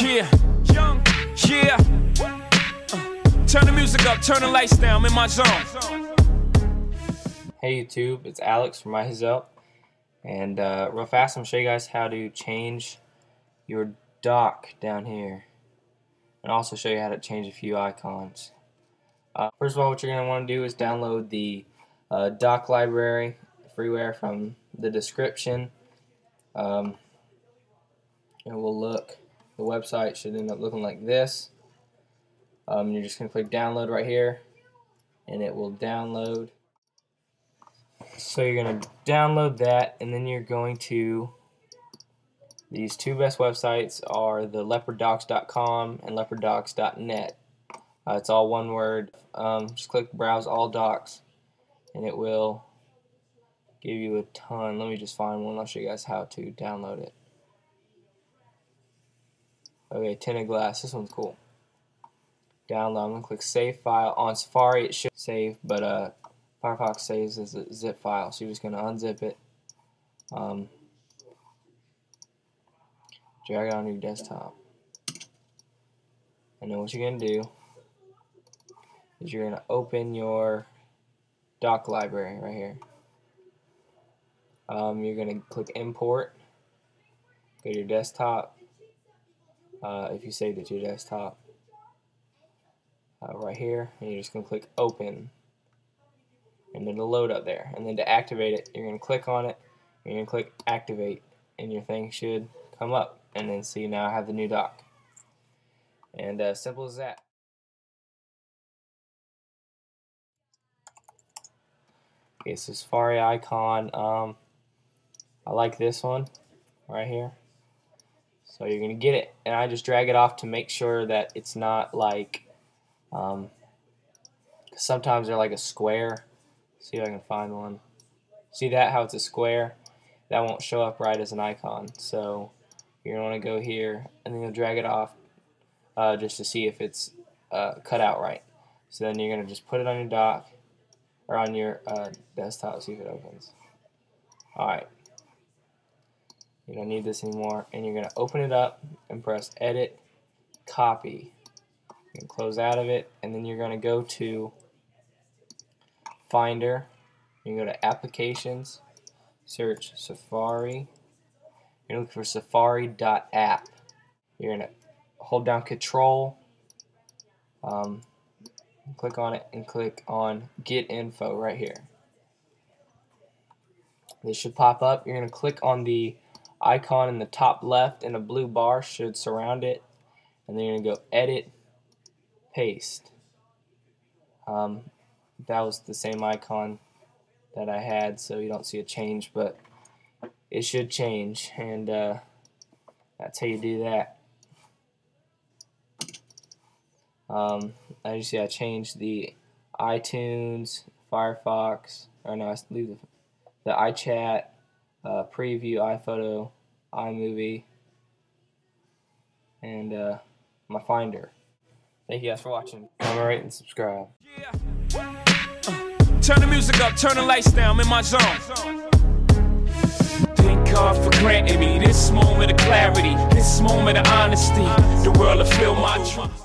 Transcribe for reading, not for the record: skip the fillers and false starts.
Yeah, young, yeah. Turn the music up, turn the lights down, I'm in my zone. Hey YouTube, it's Alex from My Hizel. And real fast, I'm going to show you guys how to change your dock down here. And also show you how to change a few icons. First of all, what you're going to want to do is download the Dock Library freeware from the description. And we'll look. The website should end up looking like this. You're just going to click download right here and it will download. So you're going to download that, and then you're going to, these two best websites are the leoparddocs.com and leoparddocs.net. It's all one word. Just click browse all docs and it will give you a ton. Let me just find one. I'll show you guys how to download it. Okay, tinted glass. This one's cool. Download. I'm gonna click save file. On Safari, it should save, but Firefox saves as a zip file. So you're just gonna unzip it, drag it on your desktop, and then what you're gonna do is you're gonna open your dock library right here. You're gonna click import. Go to your desktop. If you saved it to your desktop, right here, and you're just going to click open, and then it'll load up there. And then to activate it, you're going to click on it, and you're going to click activate, and your thing should come up. And then see, now I have the new dock. And simple as that. Okay, so Safari icon. I like this one right here. So you're gonna get it, and I just drag it off to make sure that it's not like, sometimes they're like a square. See if I can find one. See that, how it's a square? That won't show up right as an icon. So you're gonna wanna go here, and then you'll drag it off just to see if it's cut out right. So then you're gonna just put it on your dock, or on your desktop, see if it opens. All right. You don't need this anymore, and you're going to open it up and press edit, copy, and close out of it, and then you're going to go to Finder, you go to Applications, search Safari, you're looking for safari.app. You're going to hold down Control, click on it, and click on Get Info right here. This should pop up. You're going to click on the icon in the top left, and a blue bar should surround it, and then you're gonna go edit, paste. That was the same icon that I had, so you don't see a change, but it should change, and that's how you do that. As you see, I changed the iTunes, Firefox, or no, I leave the iChat, preview, iPhoto, iMovie, and my Finder. Thank you guys for watching. Comment, rate, and subscribe. Yeah. Turn the music up, turn the lights down, I'm in my zone. Thank God for granting me this moment of clarity, this moment of honesty, the world will feel my trust.